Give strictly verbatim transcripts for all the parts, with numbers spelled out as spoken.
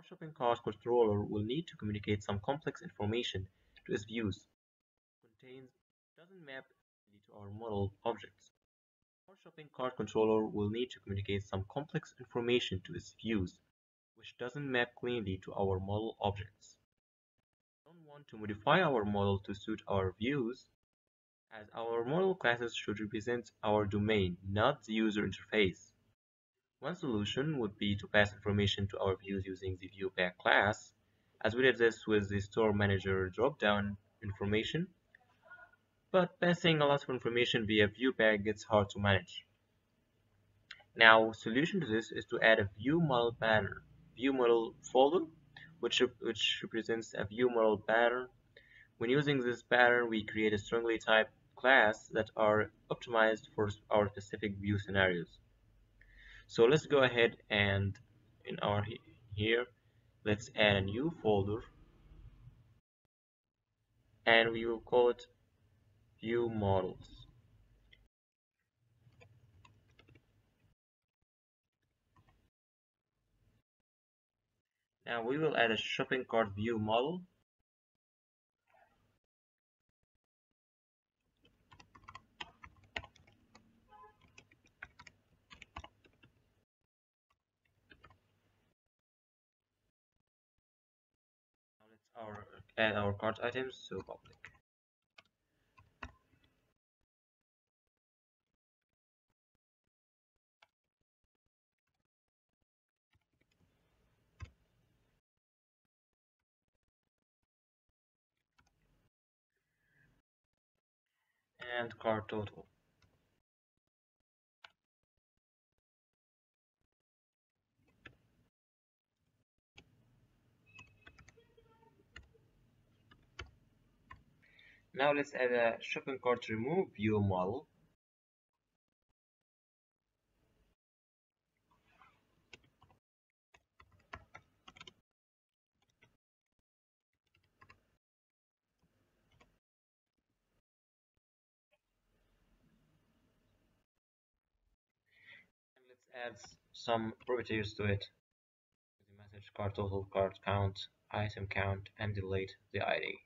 Our shopping cart controller will need to communicate some complex information to its views. Contains doesn't map to our model objects. Our shopping cart controller will need to communicate some complex information to its views, which doesn't map cleanly to our model objects. We don't want to modify our model to suit our views, as our model classes should represent our domain, not the user interface. One solution would be to pass information to our views using the ViewBag class, as we did this with the Store Manager drop-down information, but passing a lot of information via ViewBag gets hard to manage. Now, solution to this is to add a view model banner, view model folder, which, which represents a view model pattern. When using this pattern, we create a strongly typed class that are optimized for our specific view scenarios. So let's go ahead and in our here, let's add a new folder, and we will call it View Models. Now we will add a shopping cart view model. Our, add our cart items, so public. And cart total. Now let's add a shopping cart remove view model. And let's add some properties to it. The message cart total, cart count, item count, and delete the I D.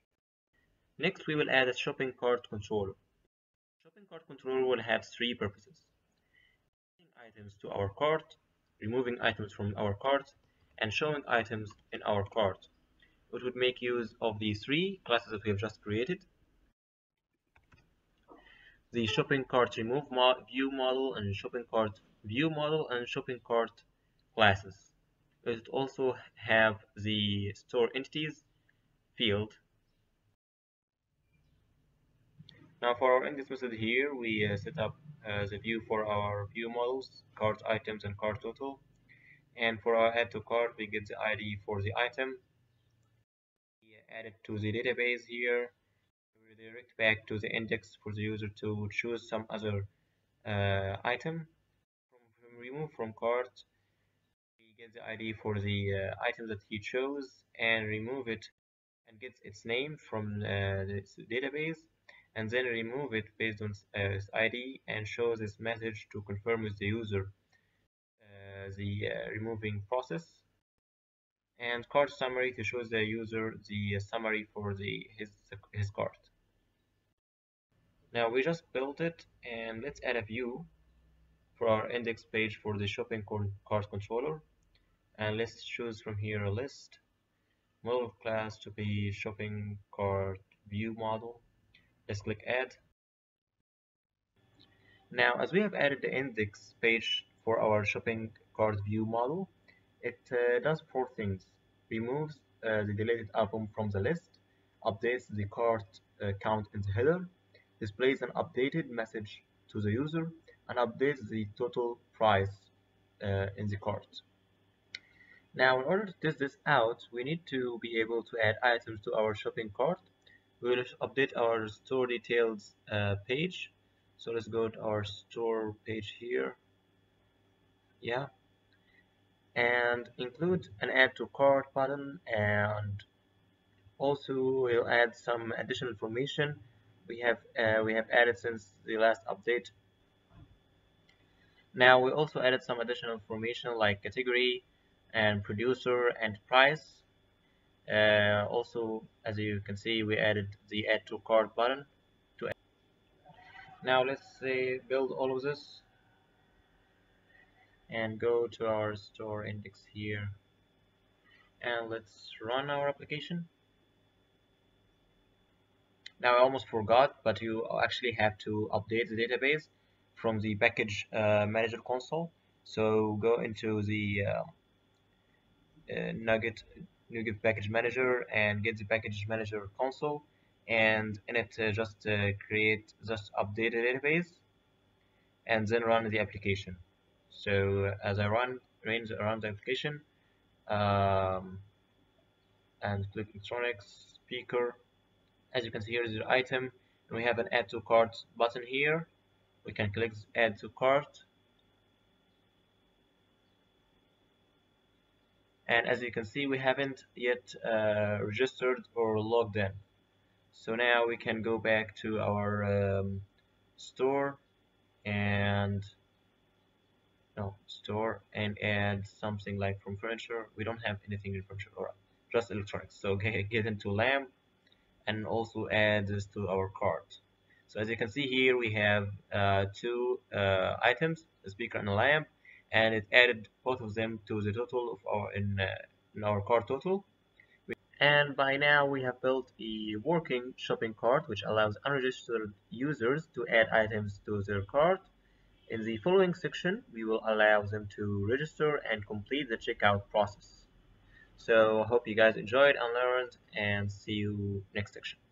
Next, we will add a shopping cart controller. Shopping cart controller will have three purposes: adding items to our cart, removing items from our cart, and showing items in our cart. It would make use of the three classes that we have just created: the shopping cart remove mo view model, and shopping cart view model, and shopping cart classes. It would also have the store entities field. Now for our index method here, we uh, set up uh, the view for our view models, cart items, and cart total. And for our add to cart, we get the I D for the item. We add it to the database here. We redirect back to the index for the user to choose some other uh, item. From, from remove from cart, we get the I D for the uh, item that he chose and remove it and gets its name from uh, the database. And then remove it based on uh, its I D and show this message to confirm with the user uh, the uh, removing process. And cart summary to show the user the summary for the his, his cart. Now we just built it, and let's add a view for our index page for the shopping cart controller. And let's choose from here a list, model class to be shopping cart view model. Let's click add. Now, as we have added the index page for our shopping cart view model, it uh, does four things: removes uh, the deleted item from the list, updates the cart uh, count in the header, displays an updated message to the user, and updates the total price uh, in the cart. Now, in order to test this out, we need to be able to add items to our shopping cart. We will update our store details uh, page. So let's go to our store page here. Yeah. And include an add to cart button, and also we'll add some additional information we have uh, we have added since the last update. Now we also added some additional information like category, and producer and price. Uh, also, as you can see, we added the add to cart button to add. Now let's say build all of this and go to our store index here, and let's run our application. Now I almost forgot, but you actually have to update the database from the package uh, manager console. So go into the uh, uh, NuGet NuGet package manager and get the package manager console, and in it uh, just uh, create just update the database and then run the application. So uh, as I run range around the application um, and click electronics speaker. As you can see, here is your item, and we have an add to cart button here. We can click add to cart, and as you can see, we haven't yet uh, registered or logged in. So now we can go back to our um, store and no store and add something like from furniture. We don't have anything in furniture or just electronics. So get, get into lamp and also add this to our cart. So as you can see here, we have uh, two uh, items, a speaker and a lamp, and it added both of them to the total of our in, uh, in our cart total. And by now we have built a working shopping cart which allows unregistered users to add items to their cart. In the following section, we will allow them to register and complete the checkout process. So, hope you guys enjoyed and learned, and see you next section.